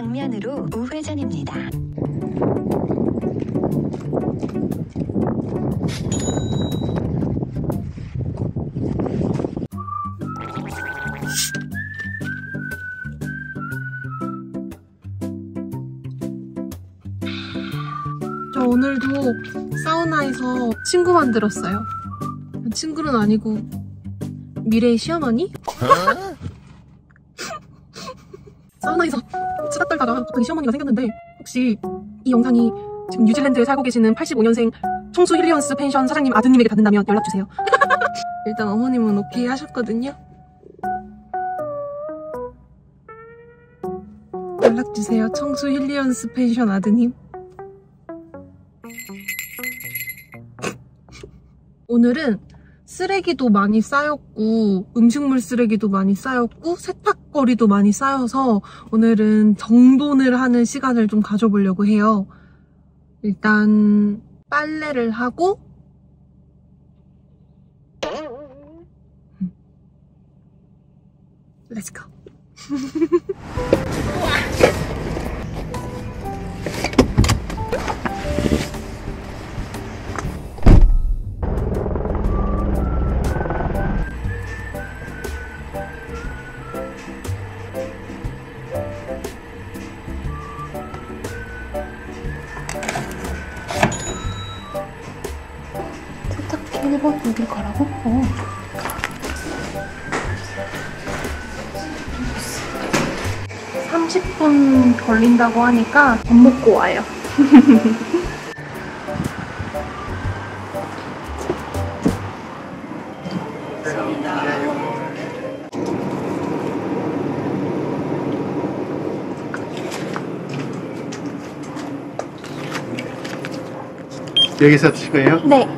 방면으로 우회전입니다. 저 오늘도 사우나에서 친구 만들었어요. 친구는 아니고 미래의 시어머니? 사우나에서 수다 떨다가 갑자기 시어머니가 생겼는데, 혹시 이 영상이 지금 뉴질랜드에 살고 계시는 85년생 청수힐리언스펜션 사장님 아드님에게 받는다면 연락주세요. 일단 어머님은 오케이 하셨거든요. 연락주세요, 청수힐리언스펜션 아드님. 오늘은 쓰레기도 많이 쌓였고 음식물 쓰레기도 많이 쌓였고 세탁거리도 많이 쌓여서 오늘은 정돈을 하는 시간을 좀 가져보려고 해요. 일단 빨래를 하고 Let's go. 여길 가라고? 어. 알았어. 30분 걸린다고 하니까 밥 먹고 와요. 감사합니다. 여기서 드실 거예요? 네.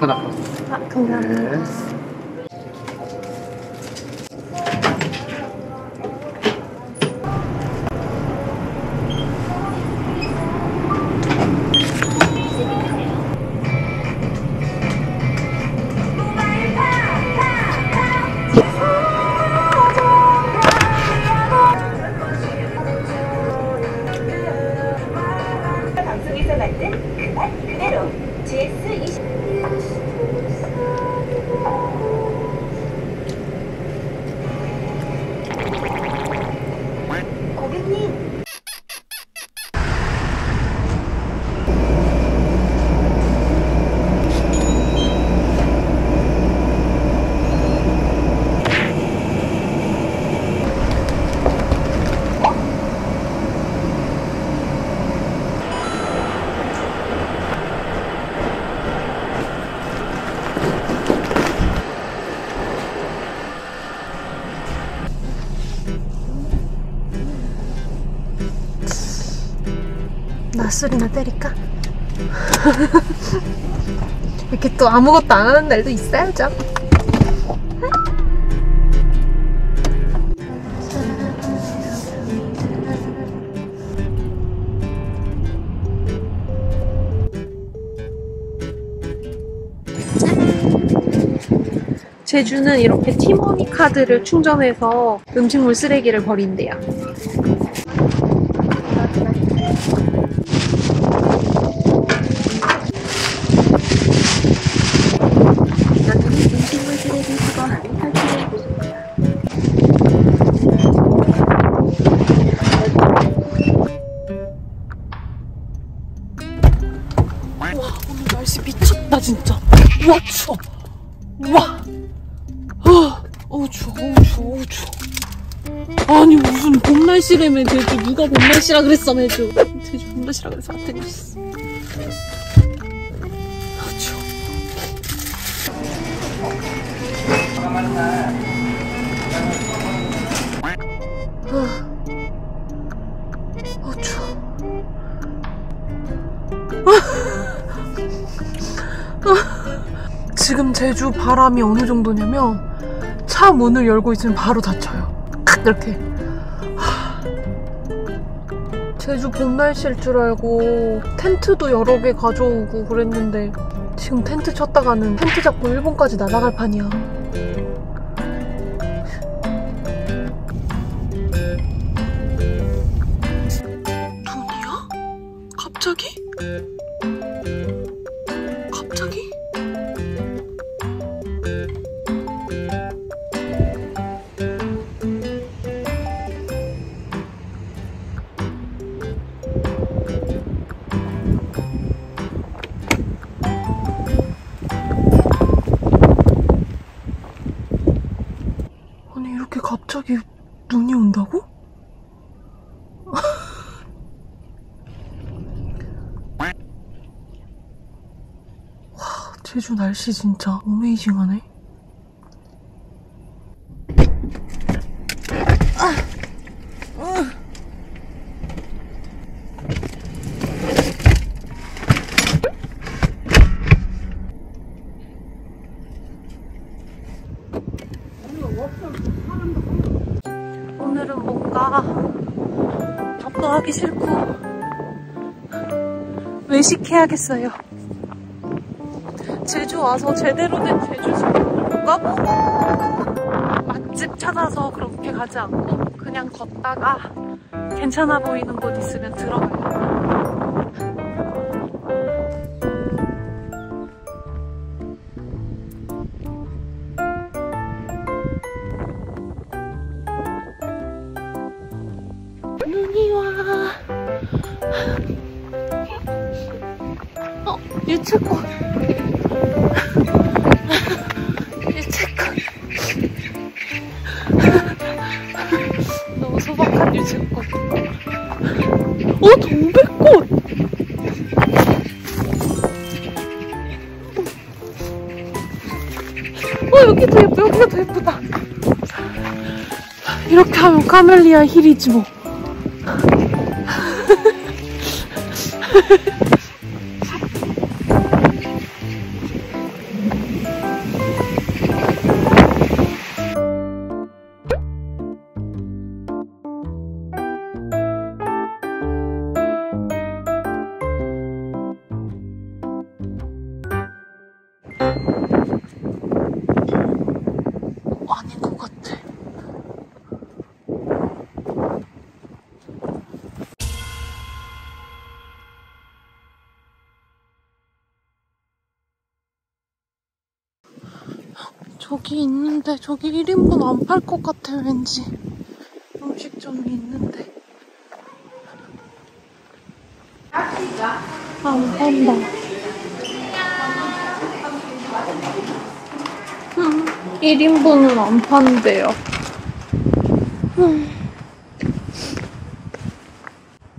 아, 감사합니다. 네. 방송에서 만든 그 맛 그대로 GS20 낯소리나 때릴까? 이렇게 또 아무것도 안 하는 날도 있어야죠. 제주는 이렇게 티머니 카드를 충전해서 음식물 쓰레기를 버린대요. 미쳤다 진짜. 우와 추워. 우와. 어우 추워. 어우 추워. 아니 무슨 봄날씨라며 제주. 누가 봄날씨라 그랬어 매주. 제주 봄날씨라 그래서 안 되겠어. 아 추워. 지금 제주 바람이 어느 정도냐면 차 문을 열고 있으면 바로 닫혀요. 이렇게. 제주 봄 날씨일 줄 알고 텐트도 여러 개 가져오고 그랬는데 지금 텐트 쳤다가는 텐트 잡고 일본까지 날아갈 판이야. 갑자기? 아니, 이렇게 갑자기 눈이 온다고? 제주 날씨 진짜 어메이징하네. 오늘은 뭔가 접근하기 싫고 외식해야겠어요. 제주 와서 제대로 된 제주식을 못 가보고 맛집 찾아서 그렇게 가지 않고 그냥 걷다가 괜찮아 보이는 곳 있으면 들어가요. 눈이 와. 유채꽃. 너무 소박한 유채꽃. 동백꽃. 여기 더 예뻐. 여기가 더 예쁘다. 이렇게 하면 카멜리아 힐이지 뭐. 아닌 것 같아. 저기 있는데, 저기 1인분 안 팔 것 같아. 왠지 음식점이 있는데 안 판다. 1인분은 안 판대요.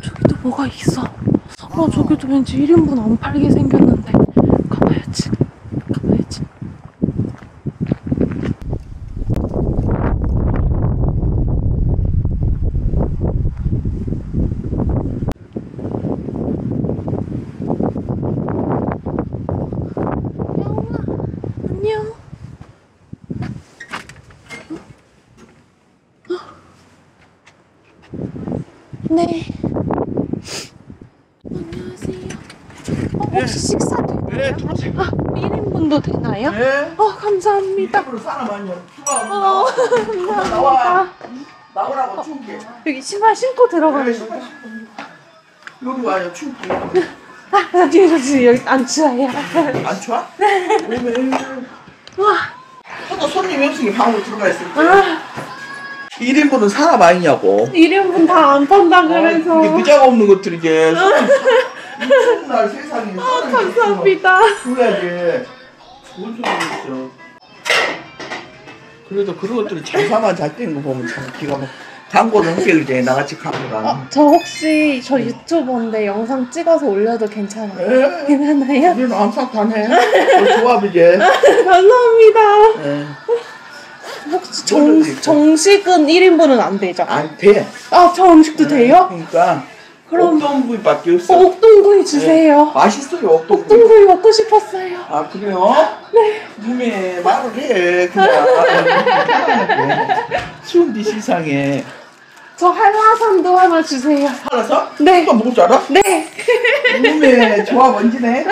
저기도 뭐가 있어. 저기도 왠지 1인분 안 팔게 생겼는데 가봐야지. 네. 안녕하세요. 혹시 식사 되나요? 네, 1인분도 되나요? 네. 감사합니다. 싸나만요. 감사합니다. 나와. 나오라고 줄게. 여기 신발 신고 들어가는 거예요? 네, 여기 와요, 줄게. 저기 여기 안 추워요. 안 추워? 네. 와. 저도 손님이 없으니 방으로 들어가 있을 거예요. 1인분은 사나 마이냐고. 1인분 다 안 판다 그래서. 이게 의자가 없는 것들이 이게. 날 세상에. 감사합니다. 줘야지. 좋은 소리겠죠. 그래도 그런 것들이 장사만 잘 되는 거 보면 참 기가 막. 광고는 하길 이제 나같이 광고가. 저 혹시 저 유튜버인데 영상 찍어서 올려도 괜찮아요? 네. 괜찮아요? 우리는 항상 다네. 조합이게. 감사합니다. 네. 혹시 정식은 1인분은 안 되죠? 안 돼. 저 음식도 돼요? 그러니까 그럼 옥동구이밖에 없어. 옥동구이 주세요. 네. 맛있어요. 옥동구이 먹고 싶었어요. 그래요? 네. 몸에 말을 해. 그냥 추운데 세상에. 저 한라산도 하나 주세요. 한라산? 네. 또 먹을 줄 알아? 네. 몸에 좋아 먼지네.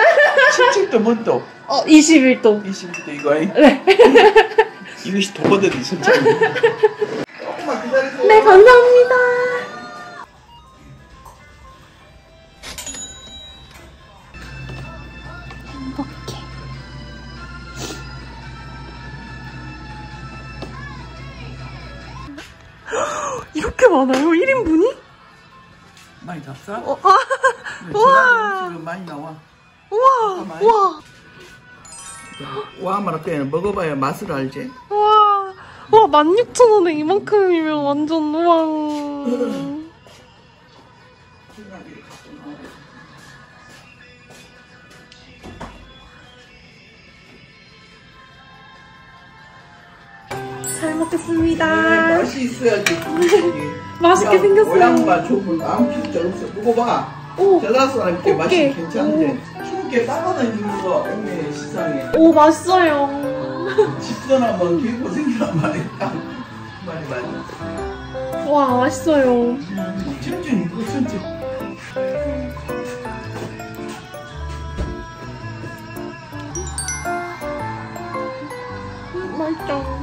7도 뭔도? 21도. 21도 이거. 네. 이것이 도거들이 진짜. 조금만 기다리세요. 네, 감사합니다. 이렇게 많아요? 1인분이? 많이 잡사? 와! 지금 많이 나와. 우와! 우와! 와, 말할게. 먹어봐야 맛을 알지? 우와! 와, 16,000원에 이만큼이면 완전 우와! 잘 먹겠습니다. 네, 맛이 있어야지. 맛있게 야, 생겼어요. 모양만 좁은 아무 필요가 없어. 이거 봐. 전라서랑 이렇게 맛이 괜찮은데 춥게 따라다니는 거 없네 시상에. 오 맛있어요. 집전 한번 들고 생기란 말이야. 많이 많이. 와 맛있어요. 천천히 이거 천천히. 맛있다.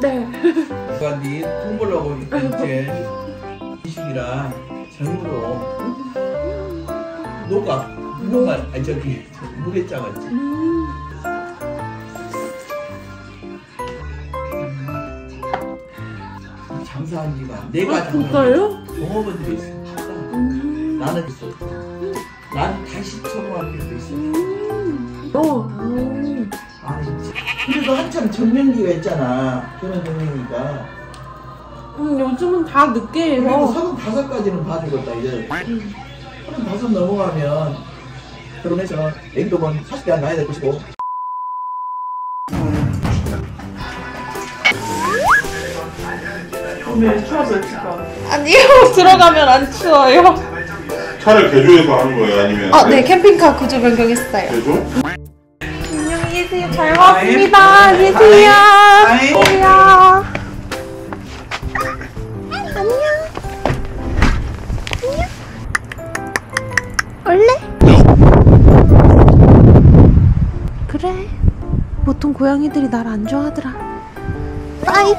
네. 누가 니 돈 벌려고 이제 이식이랑 전으로 녹아 녹아 아니 저기 물에 짜가지고. 장사한 지가 내가 장사한 동업원들이 있어. 나는 있어. 난 다시 처음할 때도 있어. 아 진짜. 그래도 한참 전면기가 했잖아. 결혼 전면기니까. 요즘은 다 늦게 해서. 그래도 35까지는 봐주겠다 이제. 35 넘어가면 결혼해서 냉동은 40대 안 나야 될 것이고. 오늘 추워서 일까? 아니요, 들어가면 안 추워요. 차를 제주에서 하는 거예요? 아니면? 네, 캠핑카 구조 변경했어요. 제주? 안녕히 계세요. 잘 왔습니다. 안녕히 계세요. 안녕. 안녕. 올래? 그래. 보통 고양이들이 날 안 좋아하더라. 빠이.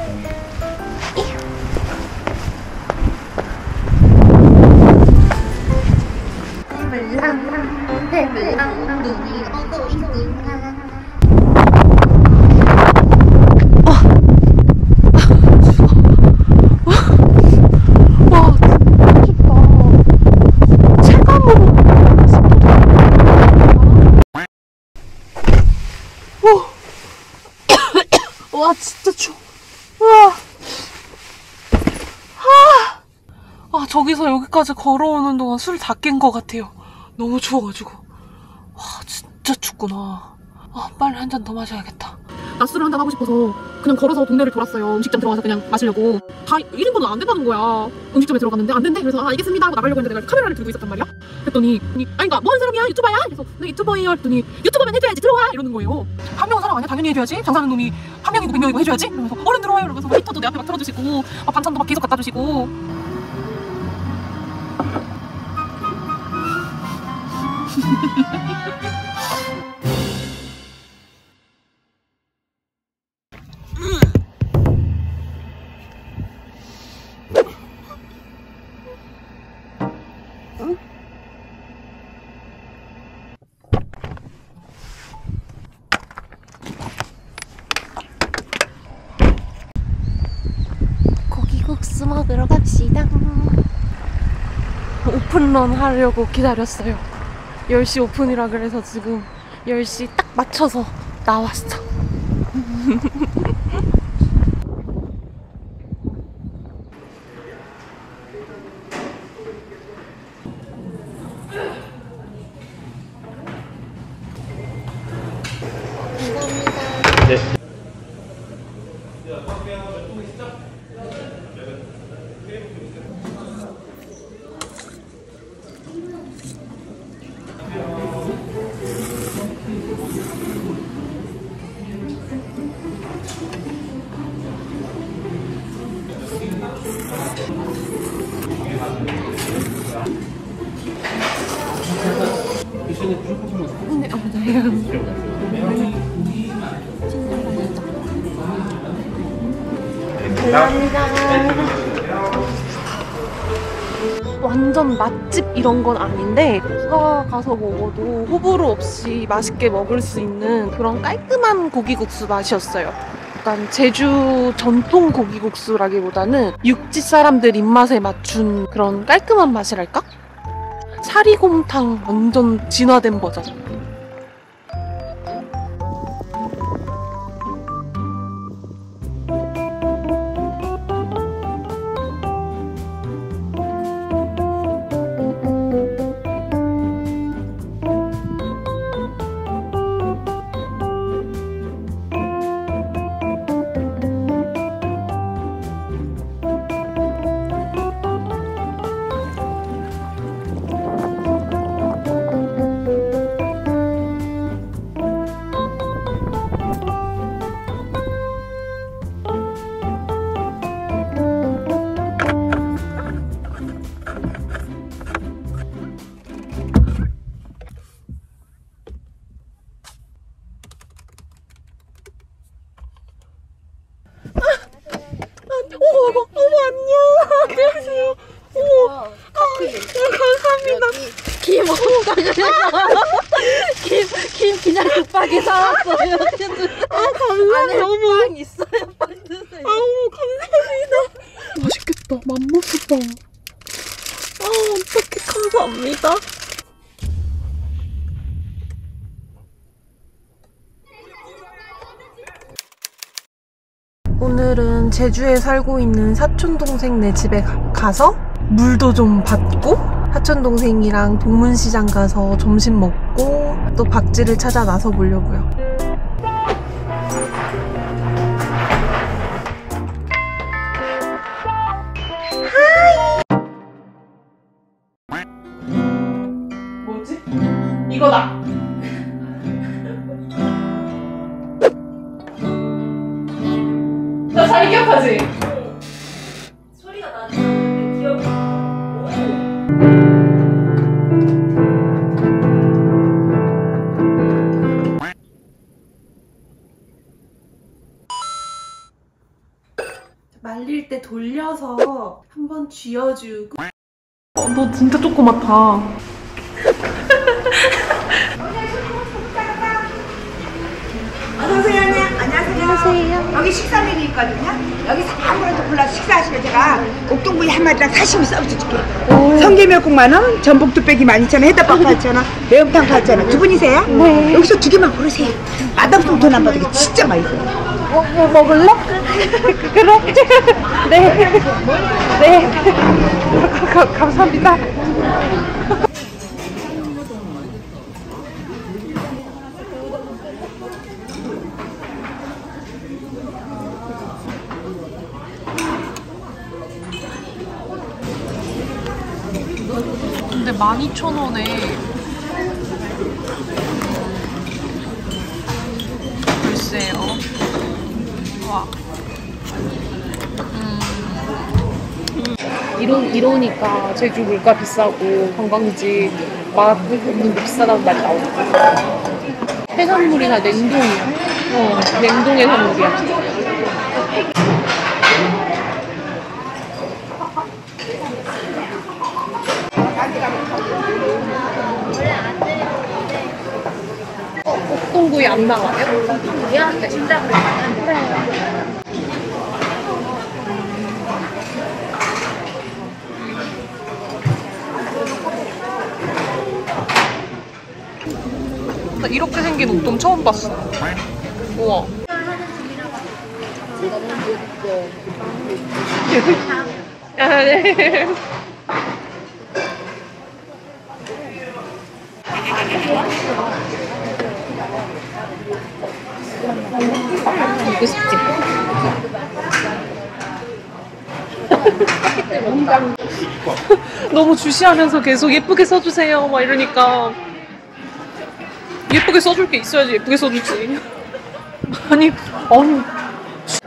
와 진짜 추워. 우와. 아 저기서 여기까지 걸어오는 동안 술 다 깬 것 같아요. 너무 추워가지고. 와 진짜 춥구나. 아 빨리 한 잔 더 마셔야겠다. 낮술을 한 잔 하고 싶어서 그냥 걸어서 동네를 돌았어요. 음식점 들어가서 그냥 마시려고. 다 1인분은 안 된다는 거야. 음식점에 들어갔는데 안 된대. 그래서 아 알겠습니다 하고 나가려고 했는데 내가 카메라를 들고 있었단 말이야. 그랬더니 아니 그니까 뭐 하는 사람이야? 유튜버야? 그래서 네 유튜버예요. 그랬더니 유튜버면 해줘야지 들어와 이러는 거예요. 한 명은 사람 아니야? 당연히 해줘야지. 장사하는 놈이 한 명이고 100명이고 해줘야지. 그러면서 얼른 들어와요. 그러면서 웨이터도 내 앞에 막 틀어주시고 막 반찬도 막 계속 갖다 주시고. 고기국수 먹으러 갑시다. 오픈런 하려고 기다렸어요. 10시 오픈이라 그래서 지금 10시 딱 맞춰서 나왔어. 완전 맛집 이런 건 아닌데 누가 가서 먹어도 호불호 없이 맛있게 먹을 수 있는 그런 깔끔한 고기국수 맛이었어요. 약간 제주 전통 고기국수라기보다는 육지 사람들 입맛에 맞춘 그런 깔끔한 맛이랄까? 사리곰탕 완전 진화된 버전. 김 사왔어요. 안에 빵 있어요. 빵 드세요. 아우 감사합니다. 맛있겠다. 맘모스빵. 아 어떡해. 감사합니다. 오늘은 제주에 살고 있는 사촌동생네 집에 가서 물도 좀 받고 사촌동생이랑 동문시장 가서 점심 먹고 또 박쥐를 찾아 나서 보려고요. 하이! 뭐지? 이거다! 나 잘 기억하지? 말릴 때 돌려서 한번 쥐어주고. 너 진짜 조그맣다. 어서오세요. 안녕하세요. 여기 식사메뉴있거든요. 여기서 아무래도 골라서 식사하시면 제가 옥동부위 한 마리랑 사시미 서비스 줄게요. 성게멸국 10,000원, 전복 뚝배기 12,000원, 해답밥 8,000원, 매운탕 8,000원. 두 분이세요? 네. 여기서 두 개만 고르세요. 맛없으면 돈 안 받으게 진짜 맛있어요. 뭐 먹을래? 그래? 네. 네. 감사합니다. 근데 12,000원에 글쎄요. 이러니까 제주 물가 비싸고 관광지 맛은 비싸다고 많이 나오고 해산물이 다 냉동이야. 냉동 해산물이야. 옥동구이 안 나와요? 옥동구이야? 네. 네. 이렇게 생긴 옥돔 처음 봤어. 우와. 아, 네. 먹고 싶지? 너무 주시하면서 계속 예쁘게 써주세요 막 이러니까 예쁘게 써줄 게 있어야지 예쁘게 써주지. 아니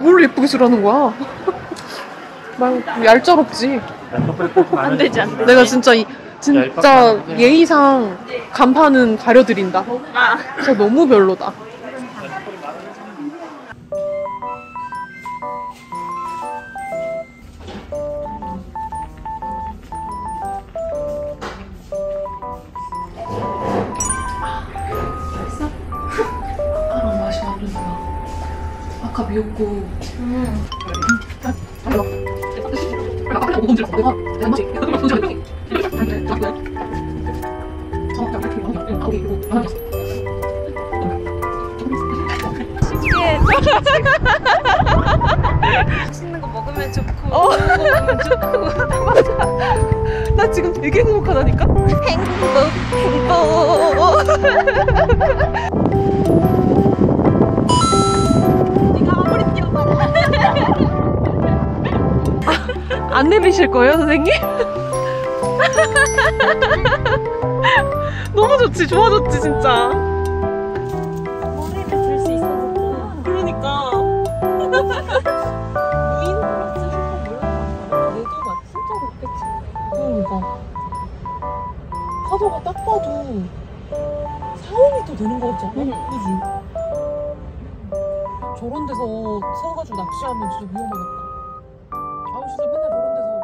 뭘 예쁘게 쓰라는 거야. 말 얄짤없지. 안 되지 안 되지. 내가 진짜 진짜 예의상 간판은 가려드린다. 진짜 너무 별로다. 아까 미역국. 맛있는 거 먹으면 좋고 먹으면 좋고. 맞아. 나 지금 되게 행복하다니까. 행복. 안 내리실 거예요, 선생님? 너무 좋지, 좋아졌지, 진짜. 머리를 들 수 있어서. 그러니까. 무인 플러스 조금 몰랐다. 내도가 진짜 못했지. 그러니까. 파도가 딱 봐도 4~5m 되는 거 같지 않아? 그지? 저런 데서 서가지고 낚시하면 진짜 위험하겠다. 아우, 진짜 맨날 저런 데서.